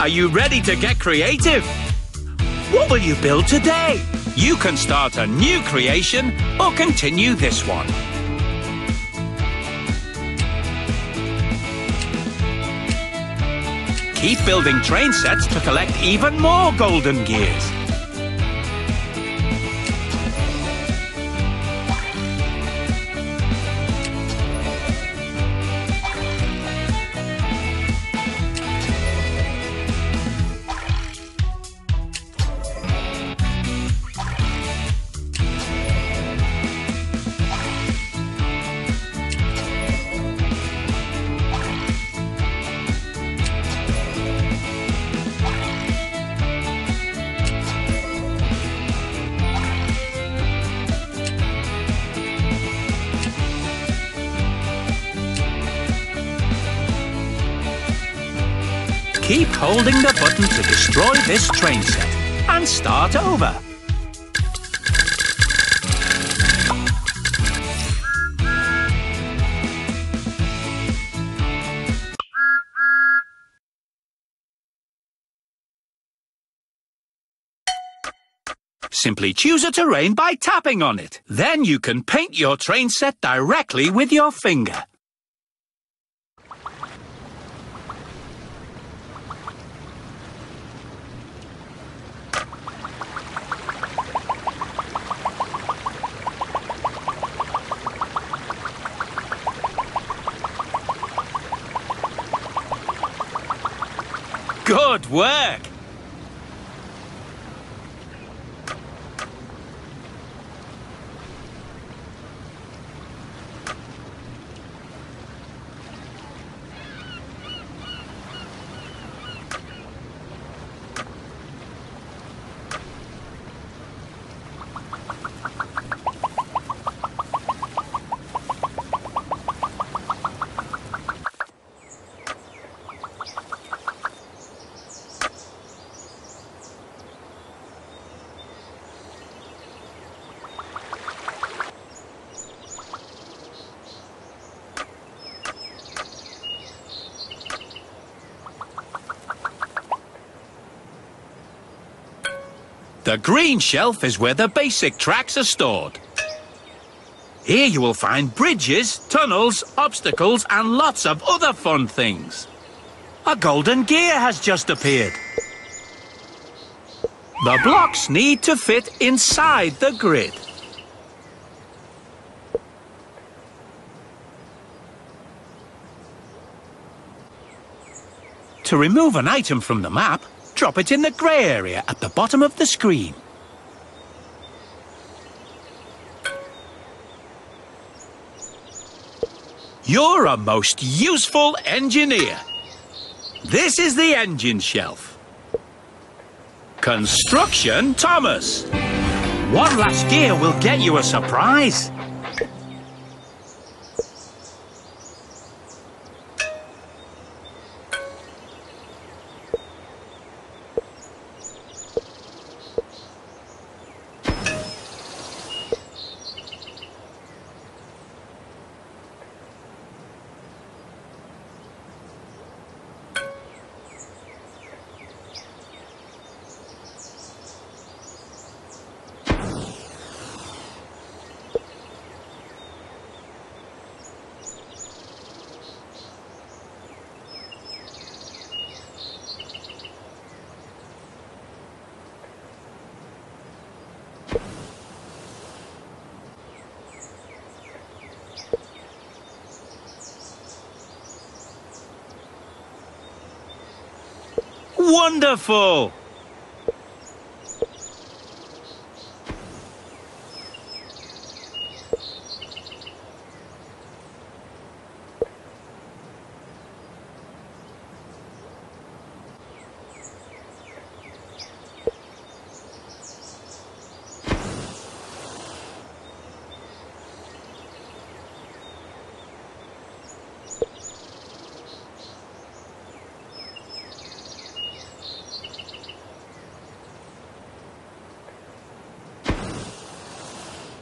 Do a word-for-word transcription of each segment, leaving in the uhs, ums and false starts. Are you ready to get creative? What will you build today? You can start a new creation or continue this one. Keep building train sets to collect even more golden gears. Keep holding the button to destroy this train set and start over. Simply choose a terrain by tapping on it. Then you can paint your train set directly with your finger. Good work! The green shelf is where the basic tracks are stored. Here you will find bridges, tunnels, obstacles, and lots of other fun things. A golden gear has just appeared. The blocks need to fit inside the grid. To remove an item from the map, drop it in the grey area at the bottom of the screen. You're a most useful engineer. This is the engine shelf. Construction Thomas. One last gear will get you a surprise. Wonderful!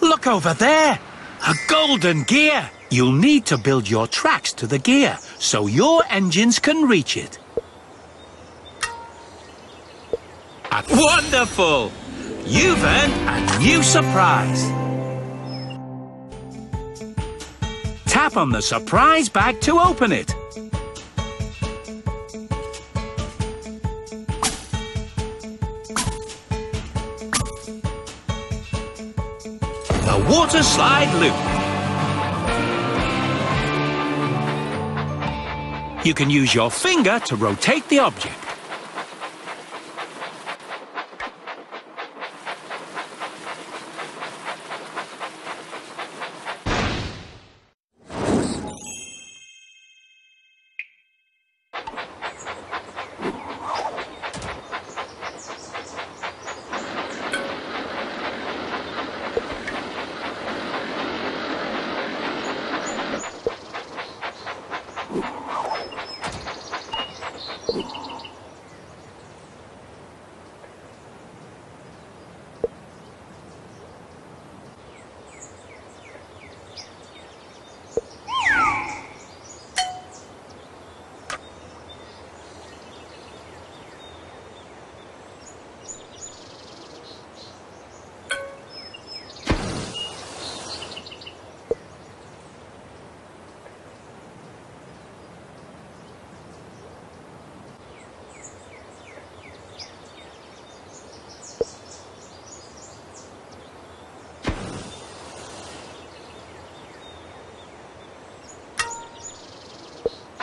Look over there! A golden gear! You'll need to build your tracks to the gear so your engines can reach it. And wonderful! You've earned a new surprise. Tap on the surprise bag to open it. The water slide loop. You can use your finger to rotate the object.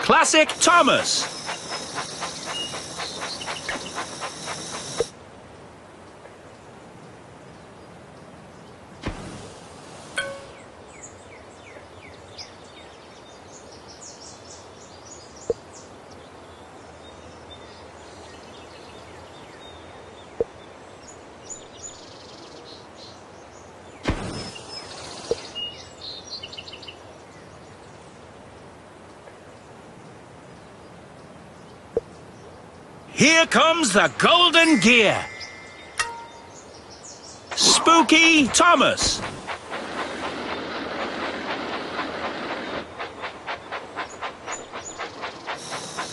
Classic Thomas. Here comes the golden gear. Spooky Thomas.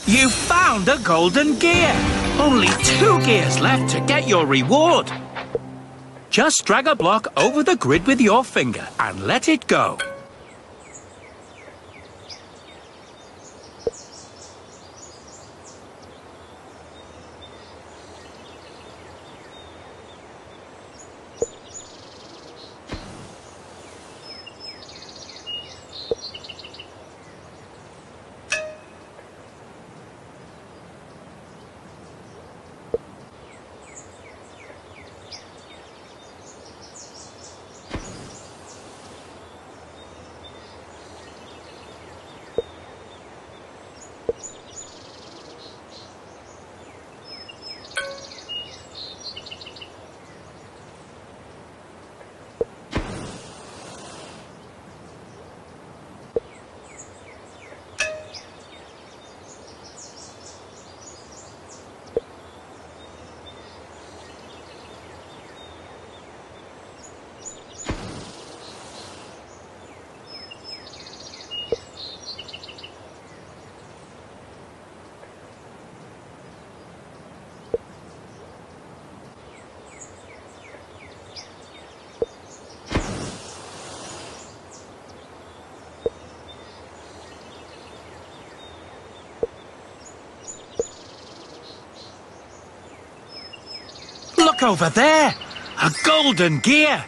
You found a golden gear. Only two gears left to get your reward. Just drag a block over the grid with your finger and let it go. Look over there! A golden gear!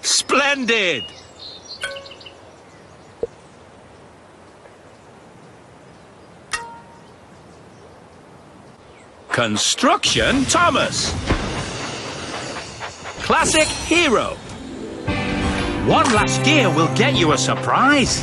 Splendid! Construction Thomas. Classic hero. One last gear will get you a surprise.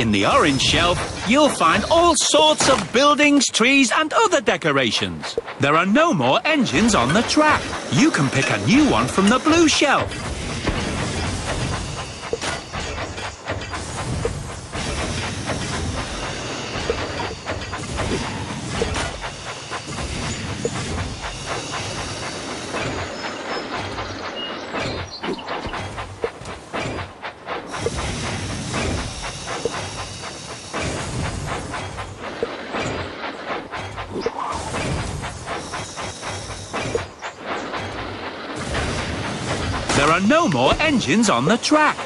In the orange shelf, you'll find all sorts of buildings, trees and other decorations. There are no more engines on the track. You can pick a new one from the blue shelf. There are no more engines on the track.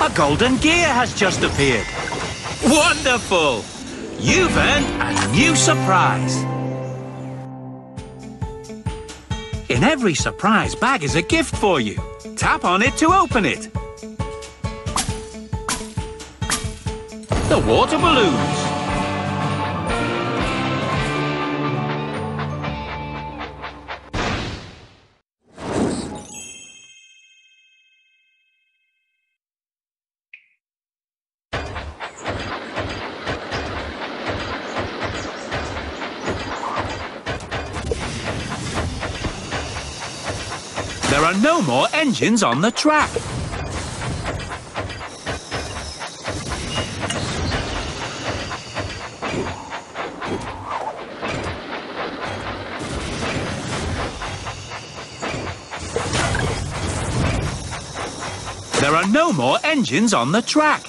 A golden gear has just appeared. Wonderful! You've earned a new surprise. In every surprise bag is a gift for you. Tap on it to open it. The water balloons. There are no more engines on the track. There are no more engines on the track.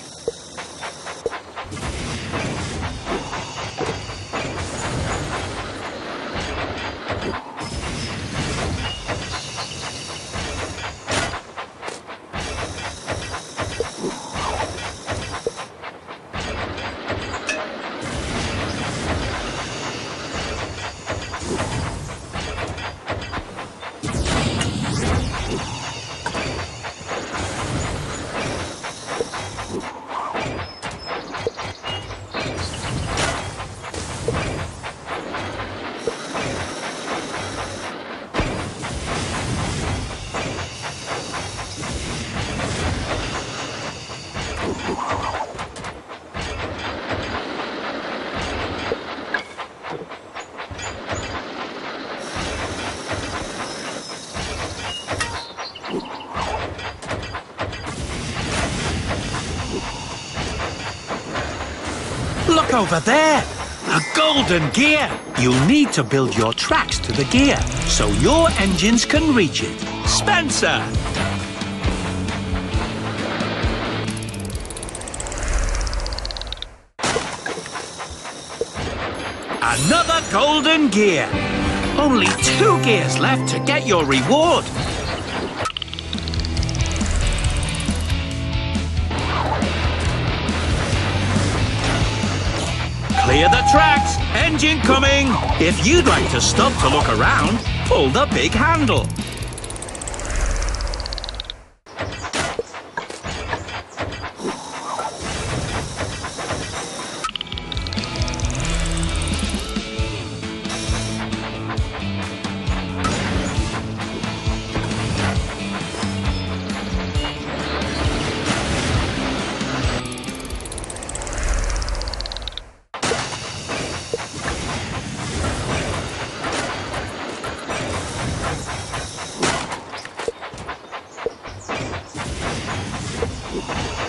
Look over there! A golden gear! You'll need to build your tracks to the gear so your engines can reach it. Spencer! Another golden gear! Only two gears left to get your reward! Clear the tracks! Engine coming! If you'd like to stop to look around, pull the big handle.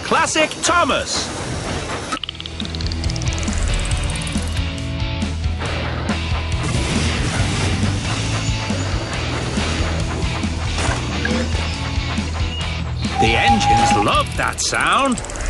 Classic Thomas. The engines love that sound.